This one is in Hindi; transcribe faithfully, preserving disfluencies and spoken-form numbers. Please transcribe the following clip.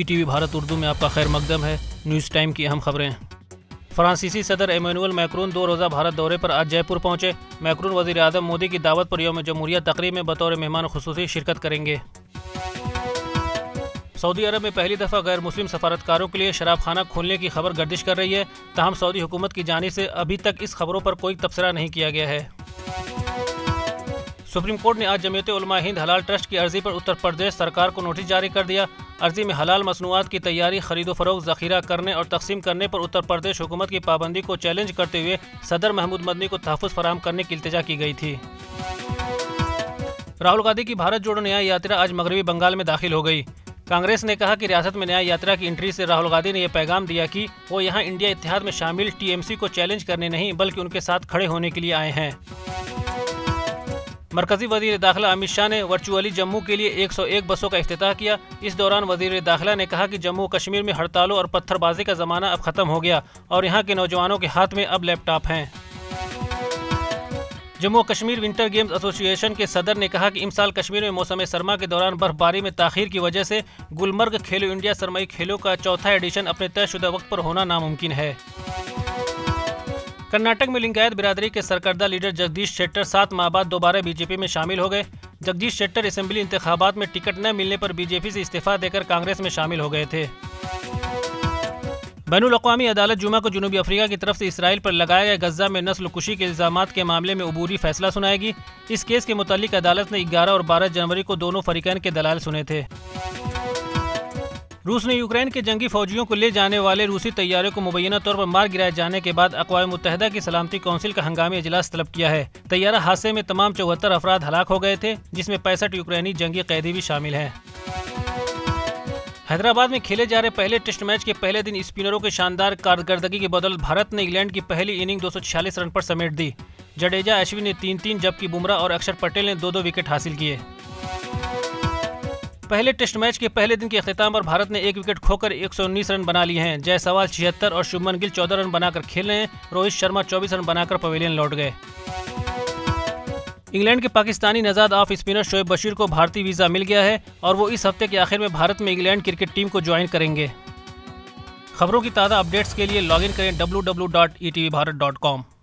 ईटीवी भारत उर्दू में आपका खैर मकदम है। न्यूज़ टाइम की अहम खबरें। फ्रांसीसी सदर एमैनुअल मैक्रोन दो रोज़ा भारत दौरे पर आज जयपुर पहुंचे। मैक्रोन वज़ीर आज़म मोदी की दावत पर यौम जमहूरिया तकरीब में बतौर मेहमान खुसूसी शिरकत करेंगे। सऊदी अरब में पहली दफ़ा गैर मुस्लिम सफारतकारों के लिए शराब खाना खोलने की खबर गर्दिश कर रही है, तहम सऊदी हुकूमत की जानिब से अभी तक इस खबरों पर कोई तबसरा नहीं किया गया है। सुप्रीम कोर्ट ने आज जमीयत उलमा-ए-हिंद हलाल ट्रस्ट की अर्जी पर उत्तर प्रदेश सरकार को नोटिस जारी कर दिया। अर्जी में हलाल मसनूआत की तैयारी, खरीदो फरोख्त, ज़ख़ीरा करने और तकसीम करने पर उत्तर प्रदेश हुकूमत की पाबंदी को चैलेंज करते हुए सदर महमूद मदनी को तहफ़्फ़ुज़ फराहम करने की इल्तिजा की गई थी। राहुल गांधी की भारत जोड़ो न्याय यात्रा आज मगरबी बंगाल में दाखिल हो गई। कांग्रेस ने कहा कि रियासत में न्याय यात्रा की एंट्री से राहुल गांधी ने यह पैगाम दिया कि वो यहाँ इंडिया इत्तेहाद में शामिल टीएमसी को चैलेंज करने नहीं बल्कि उनके साथ खड़े होने के लिए आए हैं। मरकजी वजीर दाखिला अमित शाह ने वर्चुअली जम्मू के लिए एक सौ एक बसों का इफ्तिताह किया। इस दौरान वजीर दाखिला ने कहा कि जम्मू कश्मीर में हड़तालों और पत्थरबाजी का ज़माना अब ख़त्म हो गया और यहाँ के नौजवानों के हाथ में अब लैपटॉप हैं। Jammu Kashmir winter games association के सदर ने कहा कि इस साल कश्मीर में मौसम सरमा के दौरान बर्फबारी में ताखीर की वजह से गुलमर्ग खेलो इंडिया सरमई खेलों का चौथा एडिशन अपने तयशुदा वक्त पर होना नामुमकिन है। कर्नाटक में लिंगायत बिरादरी के सरकर्दा लीडर जगदीश शेट्टर सात माह बाद दोबारा बीजेपी में शामिल हो गए। जगदीश शेट्टर असेंबली इंतखाबात में टिकट न मिलने पर बीजेपी से इस्तीफा देकर कांग्रेस में शामिल हो गए थे। बैनुल अक़वामी अदालत जुमा को जनूबी अफ्रीका की तरफ से इसराइल पर लगाए गए गजा में नस्ल कुशी के इल्ज़ामात के मामले में अबूरी फैसला सुनाएगी। इस केस के मुतालिक अदालत ने ग्यारह और बारह जनवरी को दोनों फरीकैन के दलाल सुने थे। रूस ने यूक्रेन के जंगी फौजियों को ले जाने वाले रूसी तैयारों को मुबैना तौर पर मार गिराए जाने के बाद अक़वाम मुत्तहदा की सलामती कौंसिल का हंगामी इजलास तलब किया है। तैयारा हादसे में तमाम चौहत्तर अफराद हलाक हो गए थे, जिसमें पैंसठ यूक्रेनी जंगी कैदी भी शामिल हैं। हैदराबाद में खेले जा रहे पहले टेस्ट मैच के पहले दिन स्पिनरों के शानदार कारकर्दगी की बदौलत भारत ने इंग्लैंड की पहली इनिंग दो सौ छियालीस रन पर समेट दी। जडेजा, अश्विन ने तीन तीन जबकि बुमराह और अक्षर पटेल ने दो दो विकेट हासिल किए। पहले टेस्ट मैच के पहले दिन के अख्ताम पर भारत ने एक विकेट खोकर एक सौ उन्नीस रन बना लिए हैं। जायसवाल छिहत्तर और शुभमन गिल चौदह रन बनाकर खेले हैं। रोहित शर्मा चौबीस रन बनाकर पवेलियन लौट गए। इंग्लैंड के पाकिस्तानी नजाद ऑफ स्पिनर शोएब बशीर को भारतीय वीज़ा मिल गया है और वो इस हफ्ते के आखिर में भारत में इंग्लैंड क्रिकेट टीम को ज्वाइन करेंगे। खबरों की ताज़ा अपडेट्स के लिए लॉगिन करें W W W dot E T V Bharat dot com.